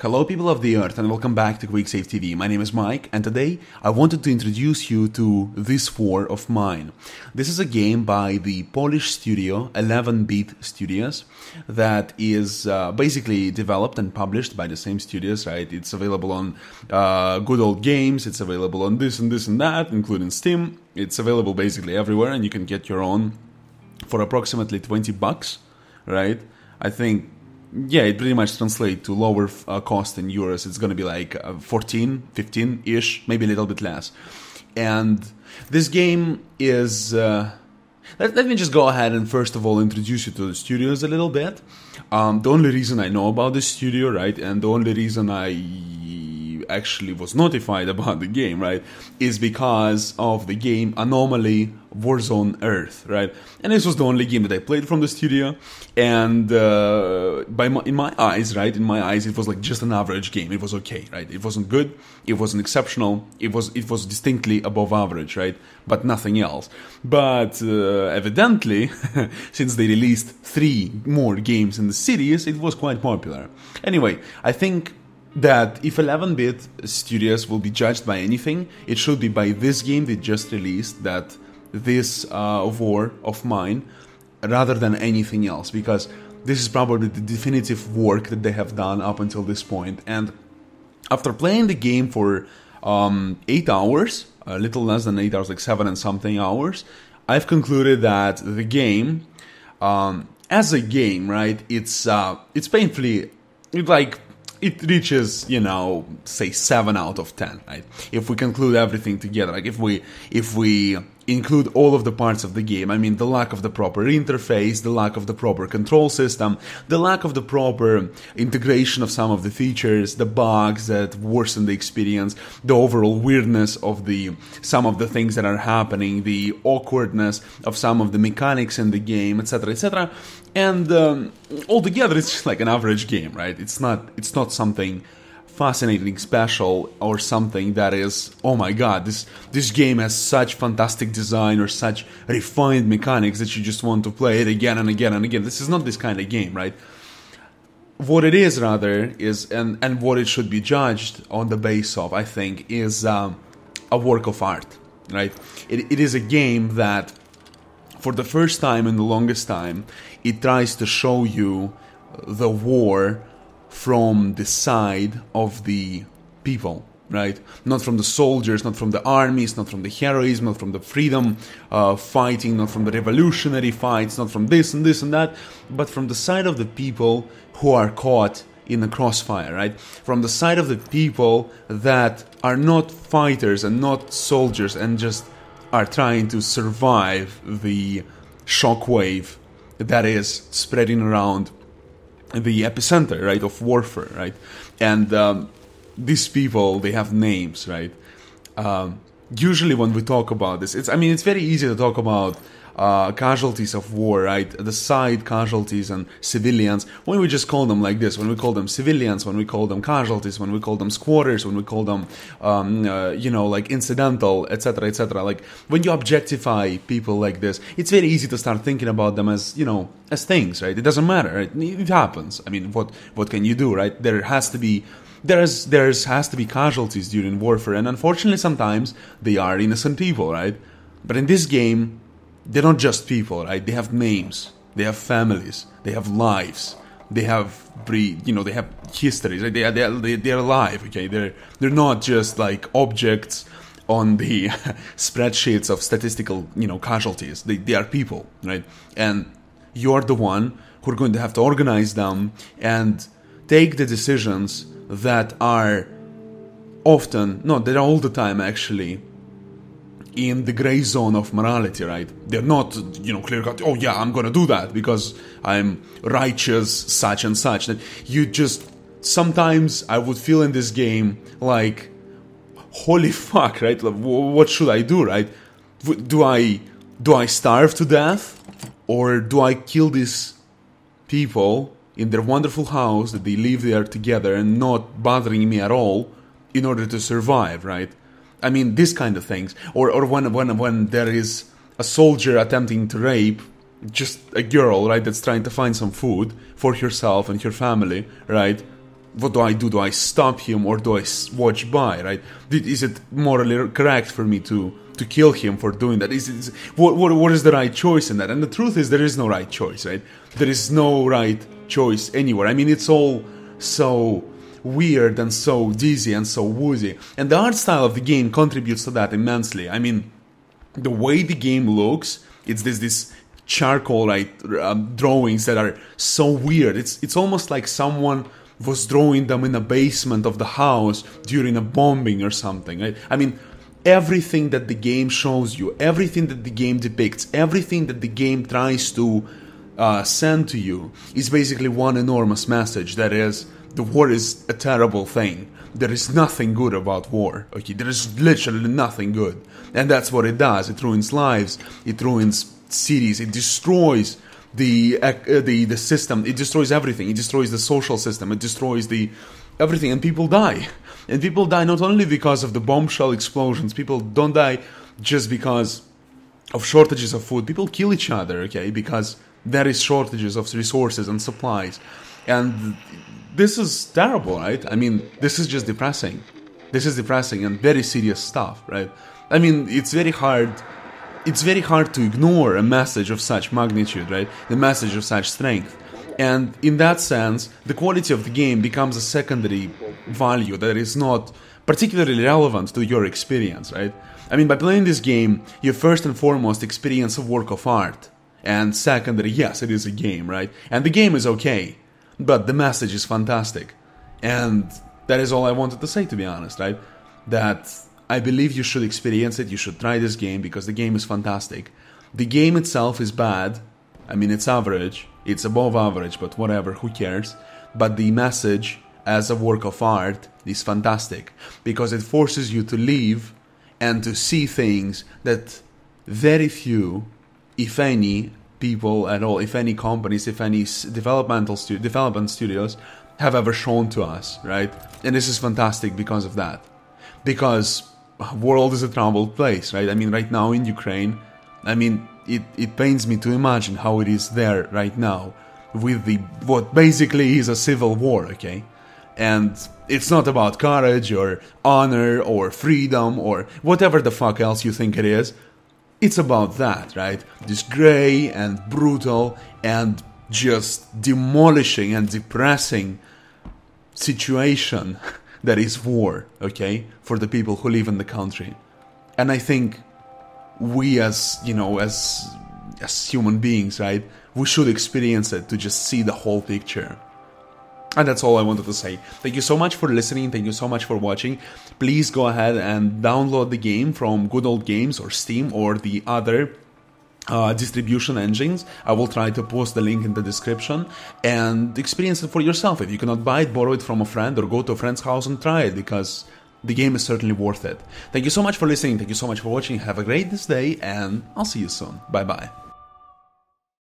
Hello people of the earth and welcome back to QuickSave TV. My name is Mike and today I wanted to introduce you to This War of Mine. This is a game by the Polish studio 11 Bit Studios that is basically developed and published by the same studios, right? It's available on Good Old Games, it's available on this and this and that, including Steam. It's available basically everywhere and you can get your own for approximately 20 bucks, right? I think yeah, it pretty much translates to lower cost in euros. It's going to be like 14, 15-ish, maybe a little bit less. And this game is... Let me just go ahead and first of all introduce you to the studios a little bit. The only reason I know about this studio, right, and the only reason I actually was notified about the game, right, is because of the game Anomaly Warzone Earth, right? And this was the only game that I played from the studio, and in my eyes it was like just an average game. It was okay, right? It wasn't good, it wasn't exceptional, it was distinctly above average, right? But nothing else. But evidently since they released 3 more games in the series, it was quite popular. Anyway, I think that if 11-bit studios will be judged by anything, it should be by this game they just released, that This War of Mine, rather than anything else, because this is probably the definitive work that they have done up until this point. And after playing the game for 8 hours, a little less than 8 hours, like 7 and something hours, I've concluded that the game, as a game, right, it's painfully, it reaches, you know, say 7 out of 10, right? If we conclude everything together, like if we include all of the parts of the game, I mean the lack of the proper interface, the lack of the proper control system, the lack of the proper integration of some of the features, the bugs that worsen the experience, the overall weirdness of some of the things that are happening, the awkwardness of some of the mechanics in the game, etc, etc. And altogether, it's just like an average game, right? It's not something fascinating, special, or something that is, oh my god, this game has such fantastic design or such refined mechanics that you just want to play it again and again and again. This is not this kind of game, right? What it is, rather, is, and what it should be judged on the base of, I think, is a work of art, right? It is a game that, for the first time and the longest time, it tries to show you the war from the side of the people, right? Not from the soldiers, not from the armies, not from the heroism, not from the freedom fighting, not from the revolutionary fights, not from this and this and that, but from the side of the people who are caught in the crossfire, right? From the side of the people that are not fighters and not soldiers and just are trying to survive the shockwave that is spreading around the epicenter, right, of warfare, right? And these people, they have names, right? Usually when we talk about this, it's very easy to talk about casualties of war, right? The side casualties and civilians, when we just call them like this, when we call them civilians, when we call them casualties, when we call them squatters, when we call them, you know, like incidental, etc, etc. Like, when you objectify people like this, it's very easy to start thinking about them as, you know, as things, right? It doesn't matter, right? It happens. I mean, what can you do, right? There has to be casualties during warfare, and unfortunately sometimes they are innocent people, right? But in this game, they're not just people, right? They have names, they have families, they have lives, they have breed, you know, they have histories, right? They're alive, okay? They're not just like objects on the spreadsheets of statistical, you know, casualties. They are people, right? And you're the one who are going to have to organize them and take the decisions that are often, no, they're all the time actually, in the gray zone of morality, right? They're not, you know, clear-cut, oh yeah, I'm gonna do that because I'm righteous, such and such. That you just, sometimes I would feel in this game like, holy fuck, right? Like, what should I do, right? Do I starve to death? Or do I kill these people in their wonderful house that they live there together and not bothering me at all in order to survive, right? I mean, these kind of things, or when there is a soldier attempting to rape just a girl, right, that's trying to find some food for herself and her family, right? what do I do? Do I stop him or do I watch by, right? Is it morally correct for me to kill him for doing that? What is the right choice in that? And the truth is, there is no right choice, right? There is no right choice anywhere. I mean, it's all so weird and so dizzy and so woozy. And the art style of the game contributes to that immensely. I mean, the way the game looks, it's this charcoal, right, drawings that are so weird. It's almost like someone was drawing them in a basement of the house during a bombing or something, right? I mean, everything that the game shows you, everything that the game depicts, everything that the game tries to send to you is basically one enormous message, that is, the war is a terrible thing. There is nothing good about war, okay? There is literally nothing good. And that's what it does. It ruins lives, it ruins cities, it destroys the system, it destroys everything, it destroys the social system, it destroys the everything, and people die. And people die not only because of the bombshell explosions, people don't die just because of shortages of food. People kill each other, okay, because there is shortages of resources and supplies. And this is terrible, right? I mean, this is just depressing. This is depressing and very serious stuff, right? I mean, it's very hard to ignore a message of such magnitude, right? The message of such strength. And in that sense, the quality of the game becomes a secondary value that is not particularly relevant to your experience, right? I mean, by playing this game, you first and foremost experience a work of art. And secondary, yes, it is a game, right? And the game is okay. But the message is fantastic. And that is all I wanted to say, to be honest, right? That I believe you should experience it, you should try this game, because the game is fantastic. The game itself is bad. I mean, it's average, it's above average, but whatever, who cares? But the message, as a work of art, is fantastic, because it forces you to live and to see things that very few, if any, people at all, if any companies, if any development studios have ever shown to us, right? And this is fantastic because of that. Because the world is a troubled place, right? I mean, right now in Ukraine, I mean, it pains me to imagine how it is there right now with the what basically is a civil war, okay? And it's not about courage or honor or freedom or whatever the fuck else you think it is. It's about that, right? This grey and brutal and just demolishing and depressing situation that is war, okay? For the people who live in the country. And I think we as human beings, right? We should experience it to just see the whole picture. And that's all I wanted to say. Thank you so much for listening. Thank you so much for watching. Please go ahead and download the game from Good Old Games or Steam or the other distribution engines. I will try to post the link in the description and experience it for yourself. If you cannot buy it, borrow it from a friend or go to a friend's house and try it, because the game is certainly worth it. Thank you so much for listening. Thank you so much for watching. Have a great day and I'll see you soon. Bye-bye.